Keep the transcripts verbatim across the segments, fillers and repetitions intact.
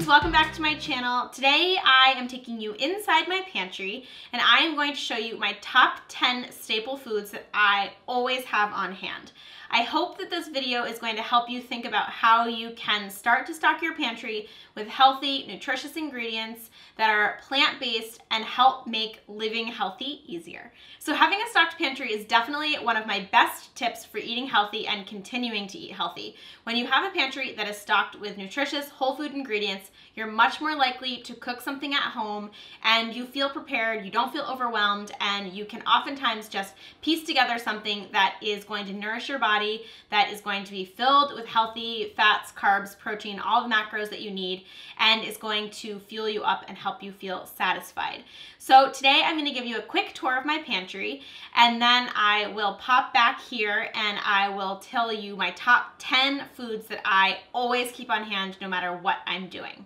friends, welcome back to my channel. Today I am taking you inside my pantry and I am going to show you my top ten staple foods that I always have on hand. I hope that this video is going to help you think about how you can start to stock your pantry with healthy, nutritious ingredients that are plant-based and help make living healthy easier. So having a stocked pantry is definitely one of my best tips for eating healthy and continuing to eat healthy. When you have a pantry that is stocked with nutritious, whole food ingredients, you're much more likely to cook something at home and you feel prepared, you don't feel overwhelmed, and you can oftentimes just piece together something that is going to nourish your body, that is going to be filled with healthy fats, carbs, protein, all the macros that you need, and is going to fuel you up and help you feel satisfied. So today I'm going to give you a quick tour of my pantry, and then I will pop back here and I will tell you my top ten foods that I always keep on hand no matter what I'm doing.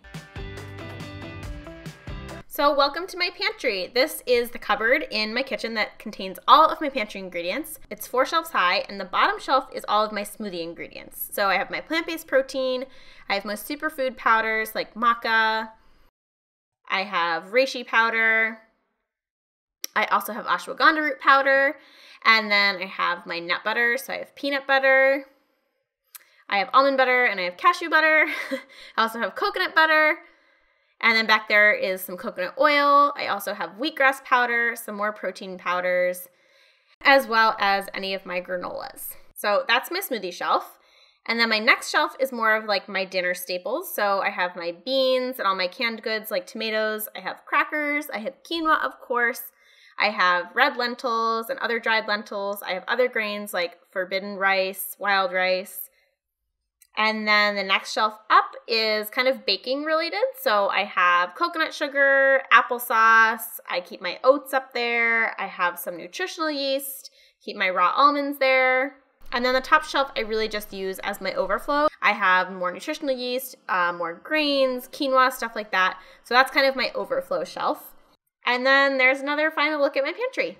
So welcome to my pantry. This is the cupboard in my kitchen that contains all of my pantry ingredients. It's four shelves high, and the bottom shelf is all of my smoothie ingredients. So I have my plant-based protein, I have my superfood powders like maca, I have reishi powder, I also have ashwagandha root powder, and then I have my nut butter, so I have peanut butter, I have almond butter, and I have cashew butter. I also have coconut butter. And then back there is some coconut oil. I also have wheatgrass powder, some more protein powders, as well as any of my granolas. So that's my smoothie shelf. And then my next shelf is more of like my dinner staples. So I have my beans and all my canned goods like tomatoes. I have crackers. I have quinoa, of course. I have red lentils and other dried lentils. I have other grains like forbidden rice, wild rice. And then the next shelf up is kind of baking related. So I have coconut sugar, applesauce. I keep my oats up there. I have some nutritional yeast, keep my raw almonds there. And then the top shelf I really just use as my overflow. I have more nutritional yeast, uh, more grains, quinoa, stuff like that. So that's kind of my overflow shelf. And then there's another final look at my pantry.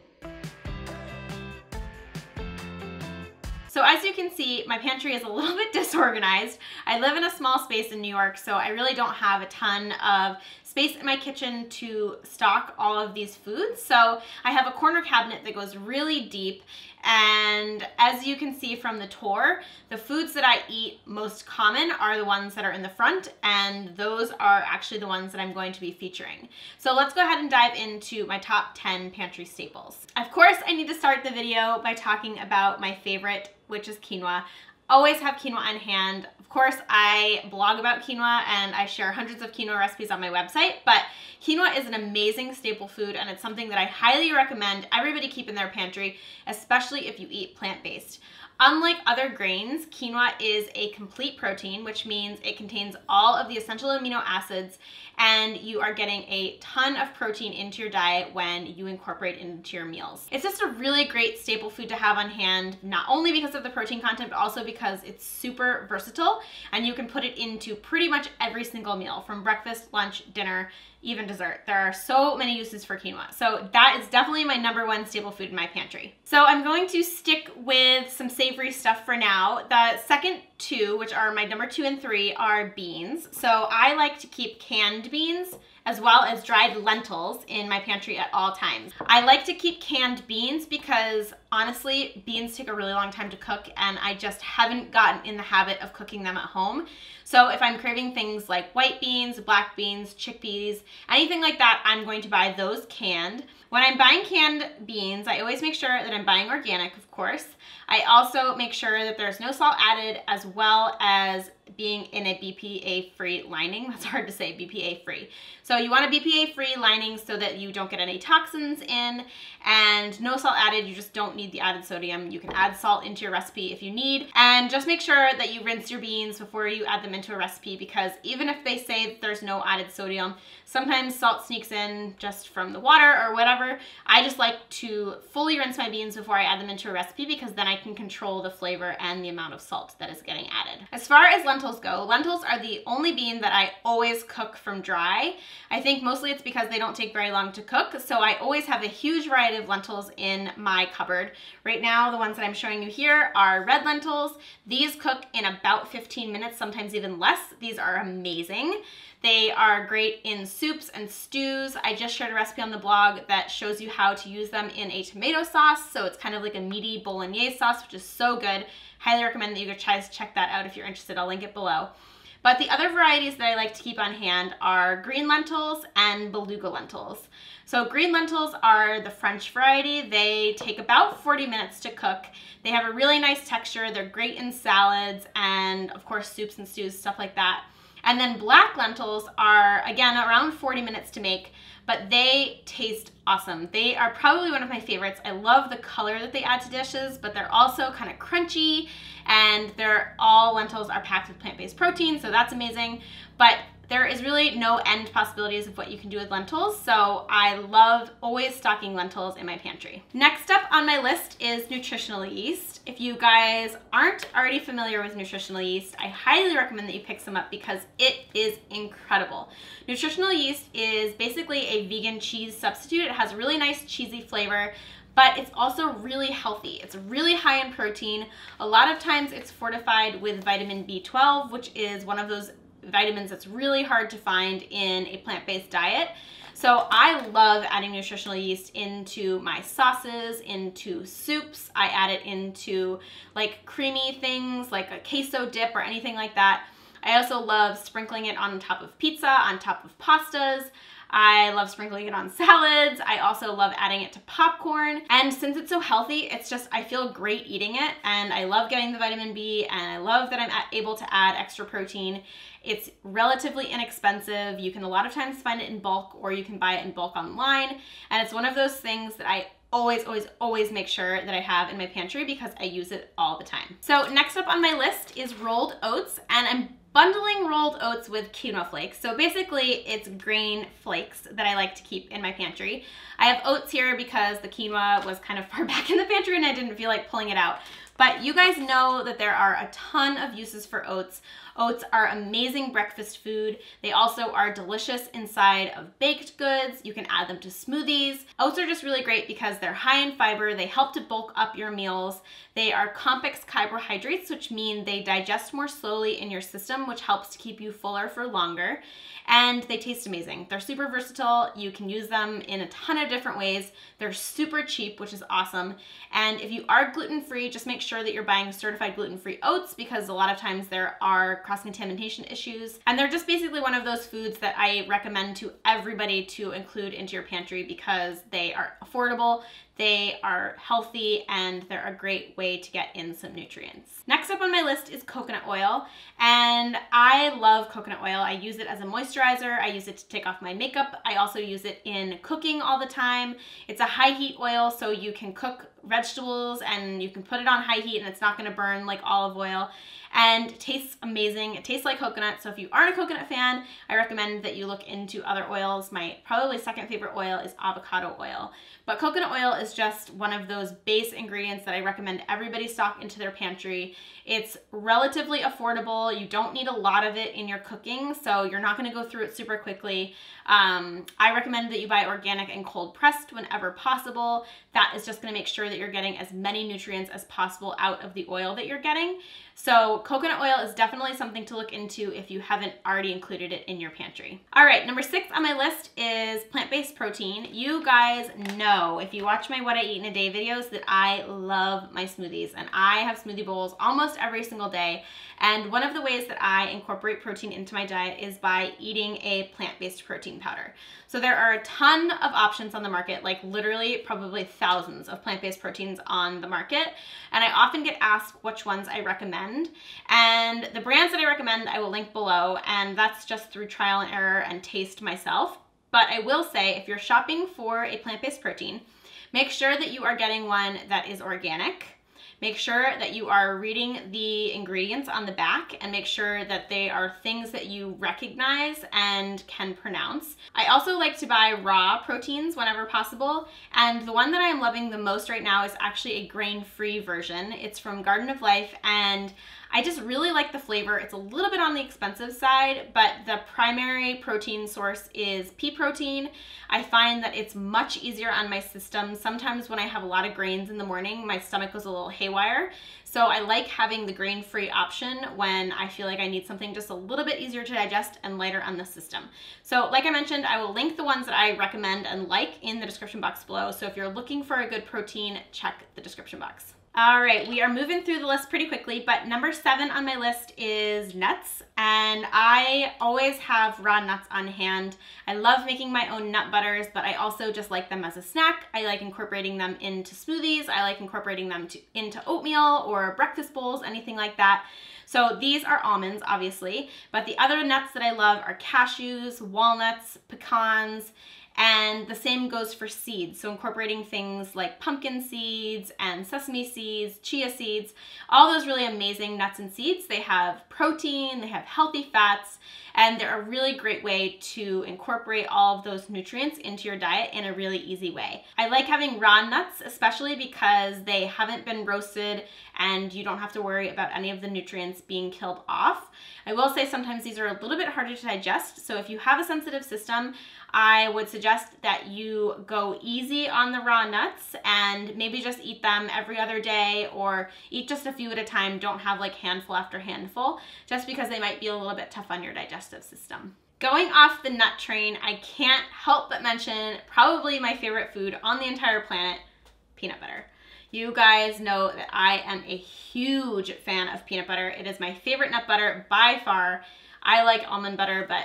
So as you can see, my pantry is a little bit disorganized. I live in a small space in New York, so I really don't have a ton of space in my kitchen to stock all of these foods. So I have a corner cabinet that goes really deep, and as you can see from the tour, the foods that I eat most common are the ones that are in the front, and those are actually the ones that I'm going to be featuring. So let's go ahead and dive into my top ten pantry staples. Of course, I need to start the video by talking about my favorite, which is quinoa. Always have quinoa on hand. Of course, I blog about quinoa and I share hundreds of quinoa recipes on my website, but quinoa is an amazing staple food and it's something that I highly recommend everybody keep in their pantry, especially if you eat plant-based. Unlike other grains, quinoa is a complete protein, which means it contains all of the essential amino acids, and you are getting a ton of protein into your diet when you incorporate it into your meals. It's just a really great staple food to have on hand, not only because of the protein content, but also because it's super versatile and you can put it into pretty much every single meal, from breakfast, lunch, dinner, even dessert. There are so many uses for quinoa. So that is definitely my number one staple food in my pantry. So I'm going to stick with some savory stuff for now. The second two, which are my number two and three, are beans. So I like to keep canned beans as well as dried lentils in my pantry at all times. I like to keep canned beans because honestly, beans take a really long time to cook and I just haven't gotten in the habit of cooking them at home. So if I'm craving things like white beans, black beans, chickpeas, anything like that, I'm going to buy those canned. When I'm buying canned beans, I always make sure that I'm buying organic, of course. I also make sure that there's no salt added, as well as being in a B P A-free lining. That's hard to say, B P A-free. So you want a B P A-free lining so that you don't get any toxins in, and no salt added. You just don't need the added sodium. You can add salt into your recipe if you need, and just make sure that you rinse your beans before you add them into a recipe, because even if they say that there's no added sodium, sometimes salt sneaks in just from the water or whatever. I just like to fully rinse my beans before I add them into a recipe, because then I can control the flavor and the amount of salt that is getting added. As far as lentils go, lentils are the only bean that I always cook from dry. I think mostly it's because they don't take very long to cook, so I always have a huge variety of lentils in my cupboard. Right now, the ones that I'm showing you here are red lentils. These cook in about fifteen minutes, sometimes even less. These are amazing. They are great in soups and stews. I just shared a recipe on the blog that shows you how to use them in a tomato sauce. So it's kind of like a meaty bolognese sauce, which is so good. Highly recommend that you guys check that out if you're interested. I'll link it below. But the other varieties that I like to keep on hand are green lentils and beluga lentils. So green lentils are the French variety. They take about forty minutes to cook. They have a really nice texture. They're great in salads and of course soups and stews, stuff like that. And then black lentils are, again, around forty minutes to make, but they taste awesome. They are probably one of my favorites. I love the color that they add to dishes, but they're also kind of crunchy, and they're all lentils are packed with plant-based protein, so that's amazing. But there is really no end possibilities of what you can do with lentils, so I love always stocking lentils in my pantry. Next up on my list is nutritional yeast. If you guys aren't already familiar with nutritional yeast, I highly recommend that you pick some up because it is incredible. Nutritional yeast is basically a vegan cheese substitute. It has a really nice cheesy flavor, but it's also really healthy. It's really high in protein. A lot of times it's fortified with vitamin B twelve, which is one of those vitamins that's really hard to find in a plant-based diet. So I love adding nutritional yeast into my sauces, into soups. I add it into like creamy things like a queso dip or anything like that. I also love sprinkling it on top of pizza, on top of pastas. I love sprinkling it on salads. I also love adding it to popcorn. And since it's so healthy, it's just, I feel great eating it. And I love getting the vitamin B, and I love that I'm able to add extra protein. It's relatively inexpensive. You can a lot of times find it in bulk, or you can buy it in bulk online. And it's one of those things that I always, always, always make sure that I have in my pantry because I use it all the time. So next up on my list is rolled oats, and I'm bundling rolled oats with quinoa flakes. So basically it's grain flakes that I like to keep in my pantry. I have oats here because the quinoa was kind of far back in the pantry and I didn't feel like pulling it out. But you guys know that there are a ton of uses for oats. Oats are amazing breakfast food. They also are delicious inside of baked goods. You can add them to smoothies. Oats are just really great because they're high in fiber. They help to bulk up your meals. They are complex carbohydrates, which mean they digest more slowly in your system, which helps to keep you fuller for longer. And they taste amazing. They're super versatile. You can use them in a ton of different ways. They're super cheap, which is awesome. And if you are gluten-free, just make sure that you're buying certified gluten-free oats because a lot of times there are cross-contamination issues. And they're just basically one of those foods that I recommend to everybody to include into your pantry because they are affordable, they are healthy, and they're a great way to get in some nutrients. Next up on my list is coconut oil, and I love coconut oil. I use it as a moisturizer. I use it to take off my makeup. I also use it in cooking all the time. It's a high heat oil, so you can cook vegetables and you can put it on high heat and it's not gonna burn like olive oil, and it tastes amazing. It tastes like coconut, so if you aren't a coconut fan, I recommend that you look into other oils. My probably second favorite oil is avocado oil, but coconut oil is just one of those base ingredients that I recommend everybody stock into their pantry. It's relatively affordable. You don't need a lot of it in your cooking, so you're not gonna go through it super quickly. Um, I recommend that you buy organic and cold pressed whenever possible. That is just gonna make sure that that you're getting as many nutrients as possible out of the oil that you're getting. So coconut oil is definitely something to look into if you haven't already included it in your pantry. All right, number six on my list is plant-based protein. You guys know, if you watch my What I Eat in a Day videos, that I love my smoothies, and I have smoothie bowls almost every single day. And one of the ways that I incorporate protein into my diet is by eating a plant-based protein powder. So there are a ton of options on the market, like literally probably thousands of plant-based proteins on the market. And I often get asked which ones I recommend. And the brands that I recommend I will link below, and that's just through trial and error and taste myself. But I will say, if you're shopping for a plant-based protein, make sure that you are getting one that is organic. Make sure that you are reading the ingredients on the back, and make sure that they are things that you recognize and can pronounce. I also like to buy raw proteins whenever possible, and the one that I am loving the most right now is actually a grain-free version. It's from Garden of Life, and I just really like the flavor. It's a little bit on the expensive side, but the primary protein source is pea protein. I find that it's much easier on my system. Sometimes when I have a lot of grains in the morning, my stomach goes a little haywire. So I like having the grain-free option when I feel like I need something just a little bit easier to digest and lighter on the system. So like I mentioned, I will link the ones that I recommend and like in the description box below. So if you're looking for a good protein, check the description box. All right, we are moving through the list pretty quickly, but number seven on my list is nuts, and I always have raw nuts on hand. I love making my own nut butters, but I also just like them as a snack. I like incorporating them into smoothies. I like incorporating them to, into oatmeal or breakfast bowls, anything like that. So these are almonds, obviously, but the other nuts that I love are cashews, walnuts, pecans, and the same goes for seeds. So incorporating things like pumpkin seeds and sesame seeds, chia seeds, all those really amazing nuts and seeds. They have protein, they have healthy fats, and they're a really great way to incorporate all of those nutrients into your diet in a really easy way. I like having raw nuts, especially because they haven't been roasted and you don't have to worry about any of the nutrients being killed off. I will say sometimes these are a little bit harder to digest. So if you have a sensitive system, I would suggest that you go easy on the raw nuts and maybe just eat them every other day or eat just a few at a time. Don't have like handful after handful, just because they might be a little bit tough on your digestive system. Going off the nut train, I can't help but mention probably my favorite food on the entire planet, peanut butter. You guys know that I am a huge fan of peanut butter. It is my favorite nut butter by far. I like almond butter, but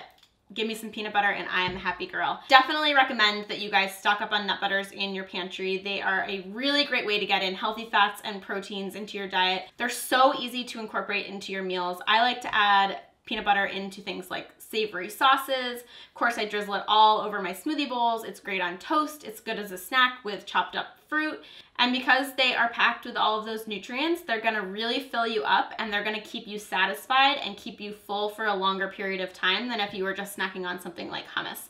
give me some peanut butter and I am a happy girl. Definitely recommend that you guys stock up on nut butters in your pantry. They are a really great way to get in healthy fats and proteins into your diet. They're so easy to incorporate into your meals. I like to add peanut butter into things like savory sauces. Of course, I drizzle it all over my smoothie bowls. It's great on toast. It's good as a snack with chopped up fruit. And because they are packed with all of those nutrients, they're gonna really fill you up and they're gonna keep you satisfied and keep you full for a longer period of time than if you were just snacking on something like hummus.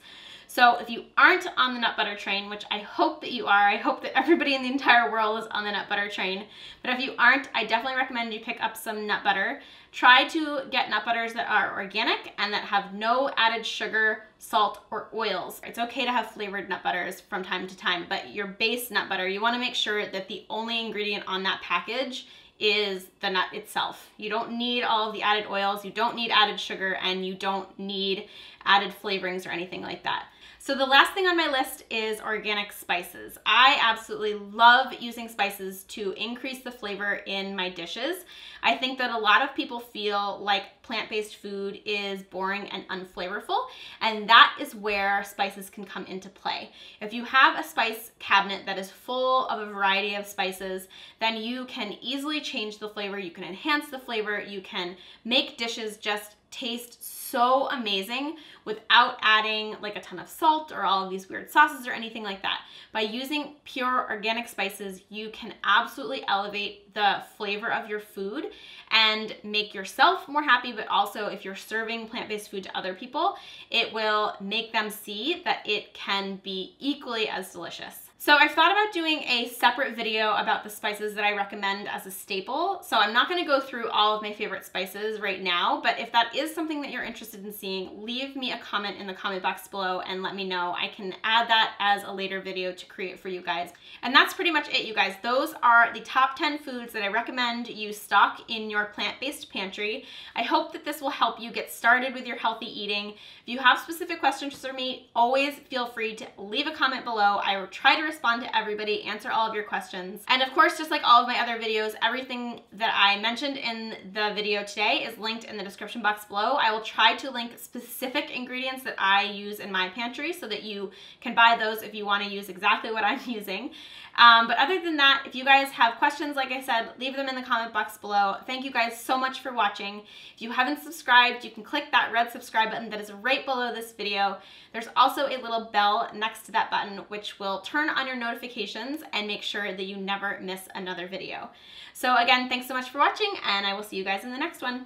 So if you aren't on the nut butter train, which I hope that you are, I hope that everybody in the entire world is on the nut butter train, but if you aren't, I definitely recommend you pick up some nut butter. Try to get nut butters that are organic and that have no added sugar, salt, or oils. It's okay to have flavored nut butters from time to time, but your base nut butter, you wanna make sure that the only ingredient on that package is the nut itself. You don't need all of the added oils, you don't need added sugar, and you don't need added flavorings or anything like that. So the last thing on my list is organic spices. I absolutely love using spices to increase the flavor in my dishes. I think that a lot of people feel like plant-based food is boring and unflavorful, and that is where spices can come into play. If you have a spice cabinet that is full of a variety of spices, then you can easily change the flavor, you can enhance the flavor, you can make dishes just taste so amazing without adding like a ton of salt or all of these weird sauces or anything like that. By using pure organic spices, you can absolutely elevate the flavor of your food and make yourself more happy, but also if you're serving plant-based food to other people, it will make them see that it can be equally as delicious. So I've thought about doing a separate video about the spices that I recommend as a staple. So I'm not gonna go through all of my favorite spices right now, but if that is something that you're interested in seeing, leave me a comment in the comment box below and let me know. I can add that as a later video to create for you guys. And that's pretty much it, you guys. Those are the top ten foods that I recommend you stock in your plant-based pantry. I hope that this will help you get started with your healthy eating. If you have specific questions for me, always feel free to leave a comment below. I will try to respond to everybody, answer all of your questions. And of course, just like all of my other videos, everything that I mentioned in the video today is linked in the description box below. I will try to link specific ingredients that I use in my pantry so that you can buy those if you want to use exactly what I'm using. Um, but other than that, if you guys have questions, like I said, leave them in the comment box below. Thank you guys so much for watching. If you haven't subscribed, you can click that red subscribe button that is right below this video. There's also a little bell next to that button, which will turn on on your notifications and make sure that you never miss another video. So again, thanks so much for watching, and I will see you guys in the next one.